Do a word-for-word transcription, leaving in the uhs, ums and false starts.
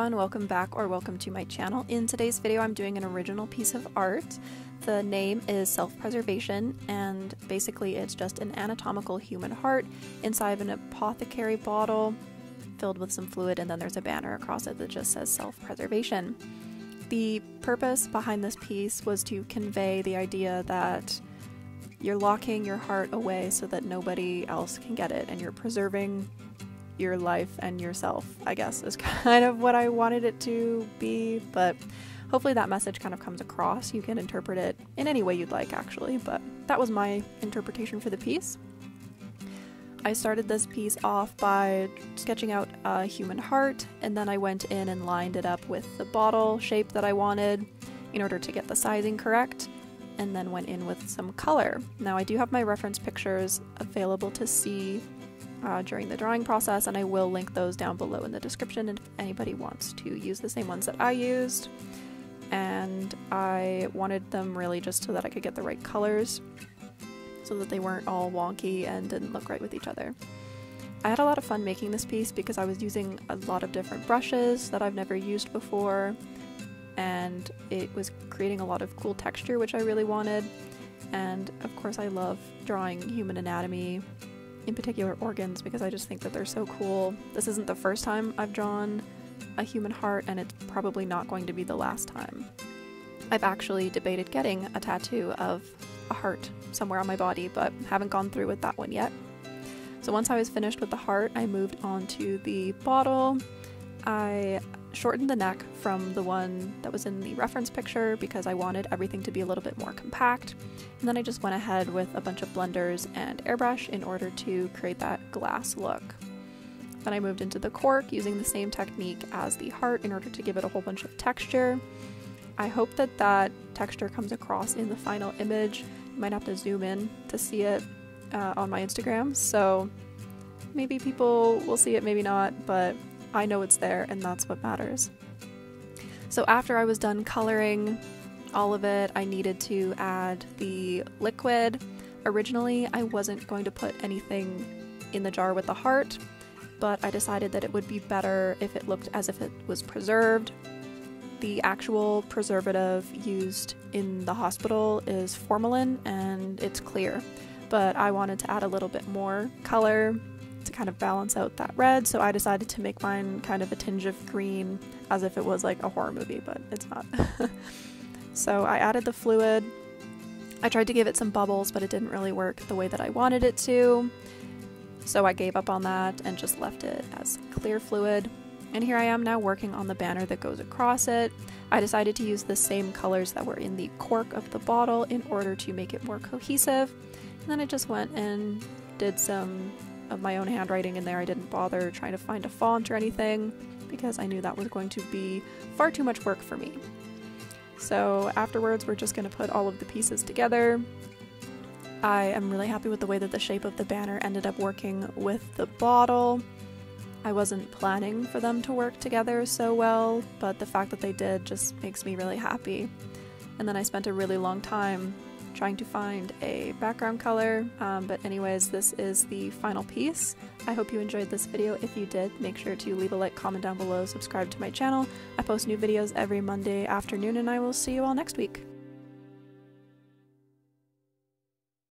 everyone, welcome back or welcome to my channel. In today's video I'm doing an original piece of art. The name is Self-Preservation, and basically it's just an anatomical human heart inside of an apothecary bottle filled with some fluid, and then there's a banner across it that just says self-preservation. The purpose behind this piece was to convey the idea that you're locking your heart away so that nobody else can get it, and you're preserving your life and yourself, I guess, is kind of what I wanted it to be, but hopefully that message kind of comes across. You can interpret it in any way you'd like, actually, but that was my interpretation for the piece. I started this piece off by sketching out a human heart, and then I went in and lined it up with the bottle shape that I wanted in order to get the sizing correct, and then went in with some color. Now, I do have my reference pictures available to see Uh, during the drawing process, and I will link those down below in the description if anybody wants to use the same ones that I used. And I wanted them really just so that I could get the right colors so that they weren't all wonky and didn't look right with each other. I had a lot of fun making this piece because I was using a lot of different brushes that I've never used before, and it was creating a lot of cool texture which I really wanted. And of course I love drawing human anatomy, in particular organs, because I just think that they're so cool. This isn't the first time I've drawn a human heart, and it's probably not going to be the last time. I've actually debated getting a tattoo of a heart somewhere on my body, but haven't gone through with that one yet. So once I was finished with the heart, I moved on to the bottle. I shortened the neck from the one that was in the reference picture because I wanted everything to be a little bit more compact, and then I just went ahead with a bunch of blenders and airbrush in order to create that glass look. Then I moved into the cork using the same technique as the heart in order to give it a whole bunch of texture. I hope that that texture comes across in the final image. You might have to zoom in to see it uh, on my Instagram, so maybe people will see it, maybe not, but I know it's there, and that's what matters. So after I was done coloring all of it, I needed to add the liquid. Originally, I wasn't going to put anything in the jar with the heart, but I decided that it would be better if it looked as if it was preserved. The actual preservative used in the hospital is formalin, and it's clear, but I wanted to add a little bit more color to kind of balance out that red, so I decided to make mine kind of a tinge of green, as if it was like a horror movie, but it's not. So I added the fluid. I tried to give it some bubbles, but it didn't really work the way that I wanted it to, so I gave up on that and just left it as clear fluid. And here I am now working on the banner that goes across it. I decided to use the same colors that were in the cork of the bottle in order to make it more cohesive, and then I just went and did some of my own handwriting in there. I didn't bother trying to find a font or anything because I knew that was going to be far too much work for me. So afterwards we're just going to put all of the pieces together. I am really happy with the way that the shape of the banner ended up working with the bottle. I wasn't planning for them to work together so well, but the fact that they did just makes me really happy. And then I spent a really long time trying to find a background color, um, but anyways, this is the final piece. I hope you enjoyed this video. If you did, make sure to leave a like, comment down below, subscribe to my channel. I post new videos every Monday afternoon, and I will see you all next week.